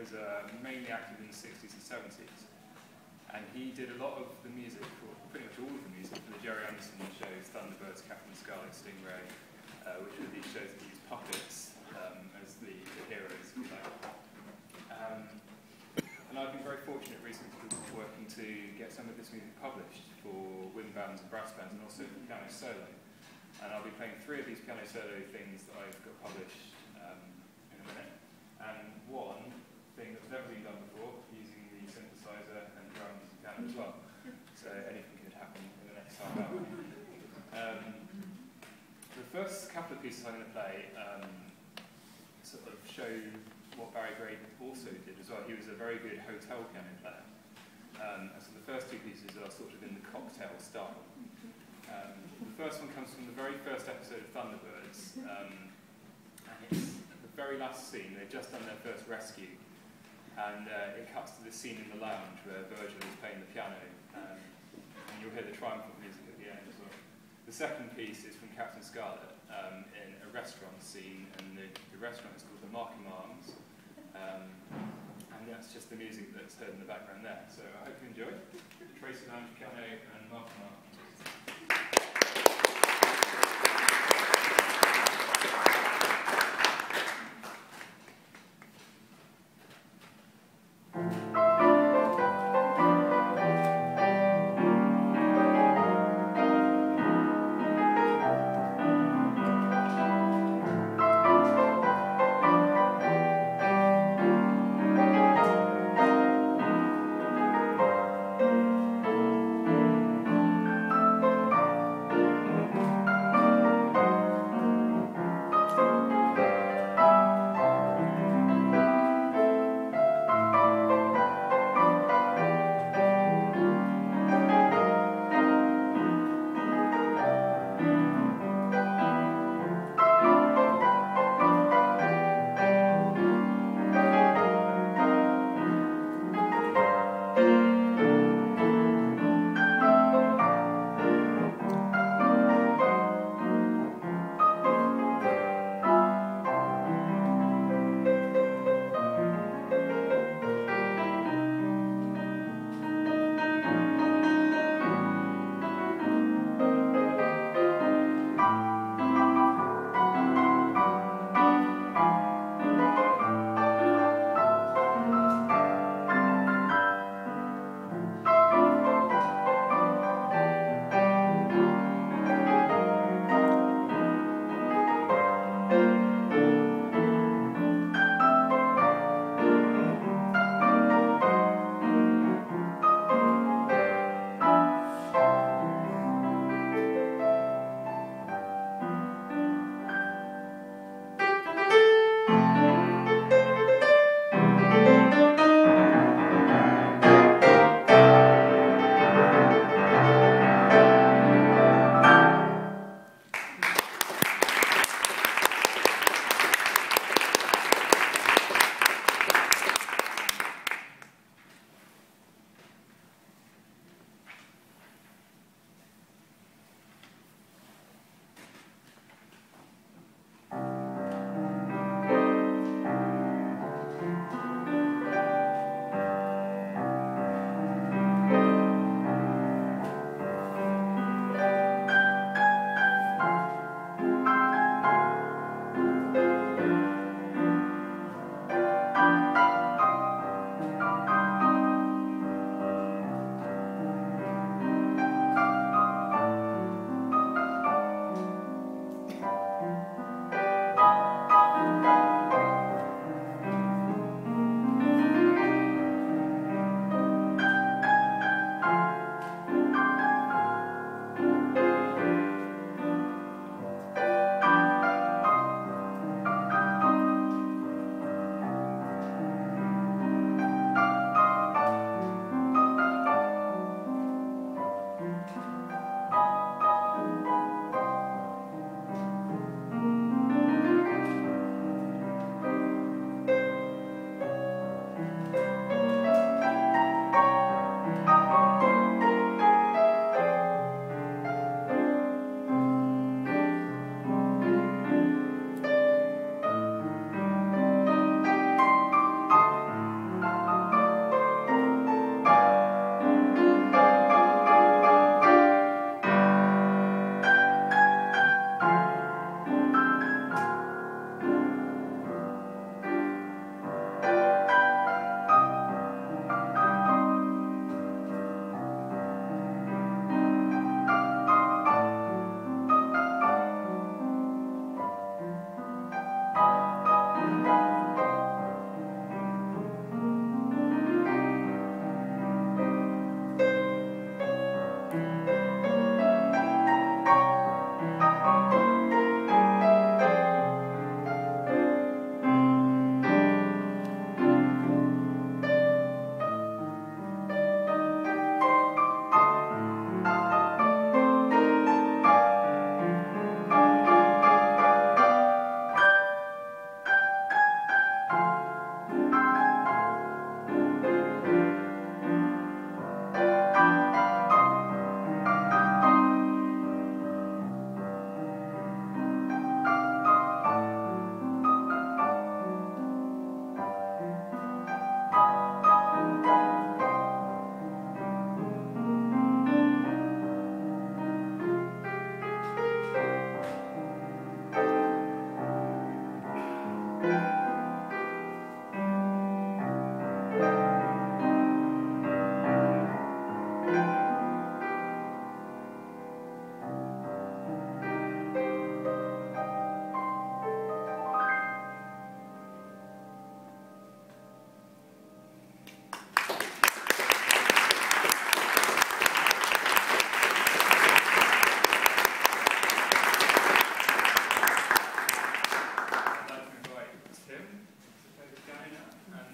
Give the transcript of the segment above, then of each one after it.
was mainly active in the 60s and 70s. And he did a lot of the music, or pretty much all of the music, for the Gerry Anderson shows, Thunderbirds, Captain Scarlet, Stingray, which were these shows that used puppets as the heroes, if you like. And I've been very fortunate recently working to get some of this music published for wind bands and brass bands, and also for piano solo. And I'll be playing three of these piano solo things that I've got published in a minute. And one thing that's never been done before, using the synthesizer and drums and piano as well. So anything could happen in the next half hour. The first couple of pieces I'm going to play sort of show what Barry Gray also did as well. He was a very good hotel piano player. So the first two pieces are sort of in the cocktail style. The first one comes from the very first episode of Thunderbirds, and it's the very last scene. They've just done their first rescue, and it cuts to the scene in the lounge where Virgil is playing the piano, and you'll hear the triumphant music at the end as well. The second piece is from Captain Scarlet, in a restaurant scene, and the restaurant is called the Markham Arms, and that's just the music that's heard in the background there. So I hope you enjoy it. Tracy Lounge Piano and Markham Arms.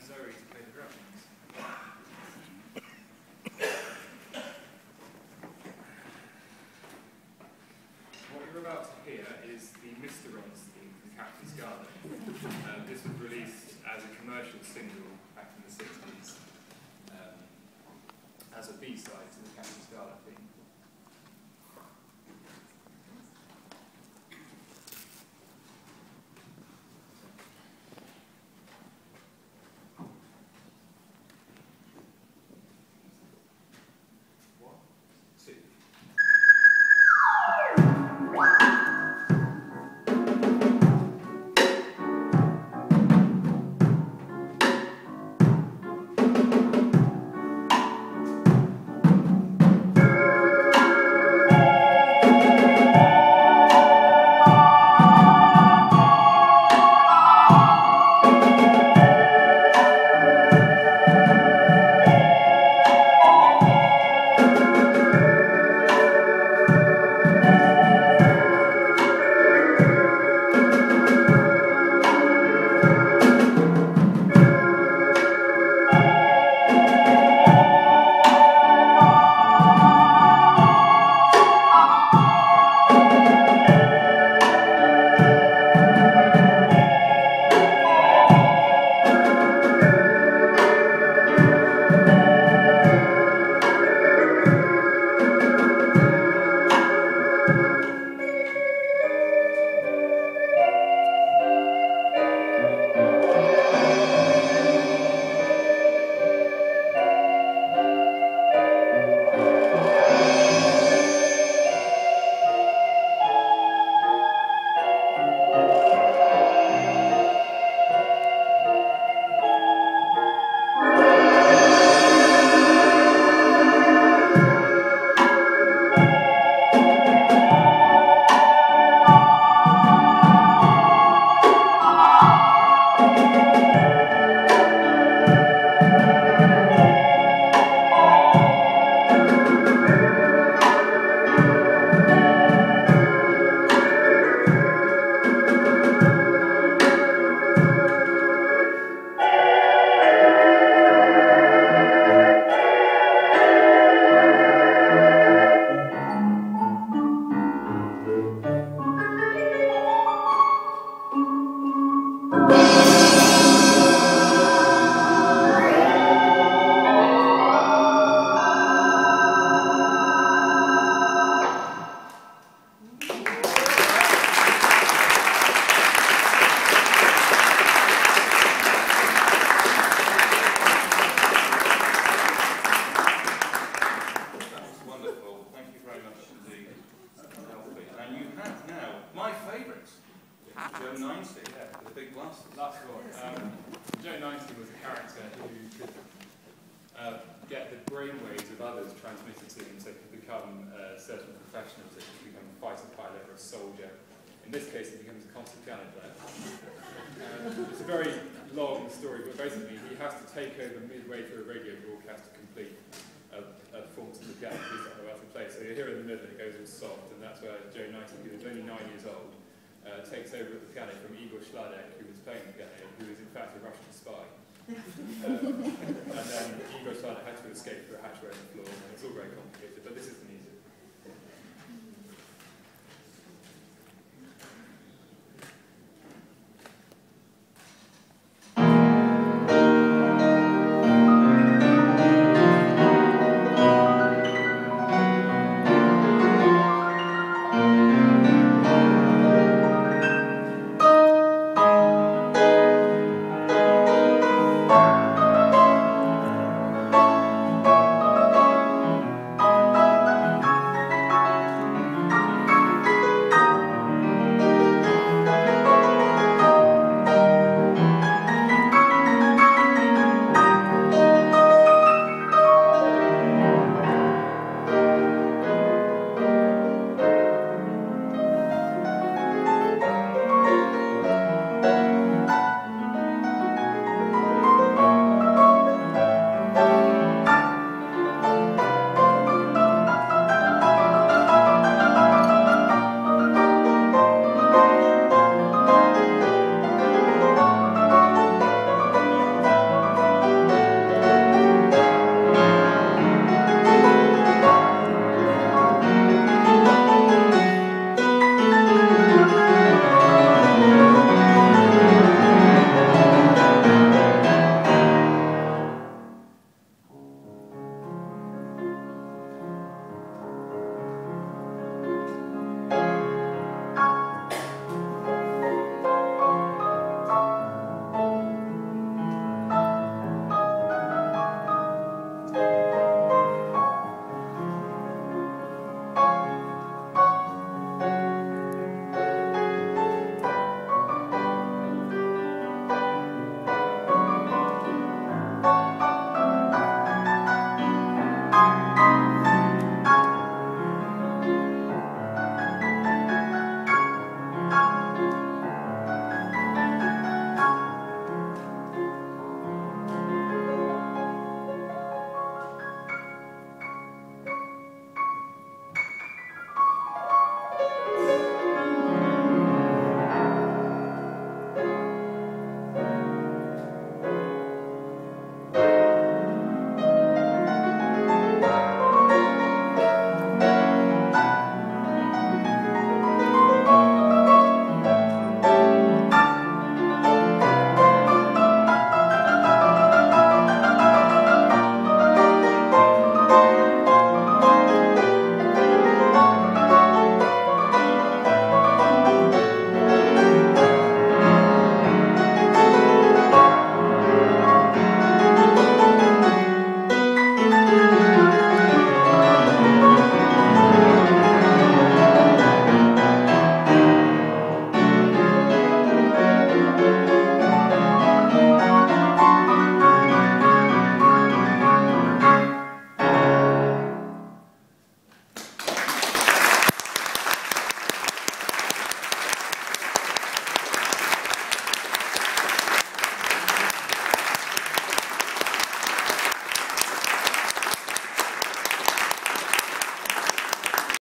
Zoe to play the drums. What you're about to hear is the Mr. Ron's theme from Captain Scarlet. This was released as a commercial single back in the 60s, as a B-side to the Captain Scarlet theme. Joe 90 was a character who could get the brainwaves of others transmitted to him so he could become certain professionals. He could become a fighter pilot or a soldier. In this case, he becomes a concert piano player. It's a very long story, but basically he has to take over midway through a radio broadcast to complete a performance of the piano piece that we're about to play. So you're here in the middle and it goes all soft, and that's where Joe 90, who was only 9 years old, takes over at the piano from Igor Sladek, who was playing the piano, who is in fact a Russian spy. And then Igor Sladek had to escape through a hatchway on the floor, and it's all very complicated, but this is the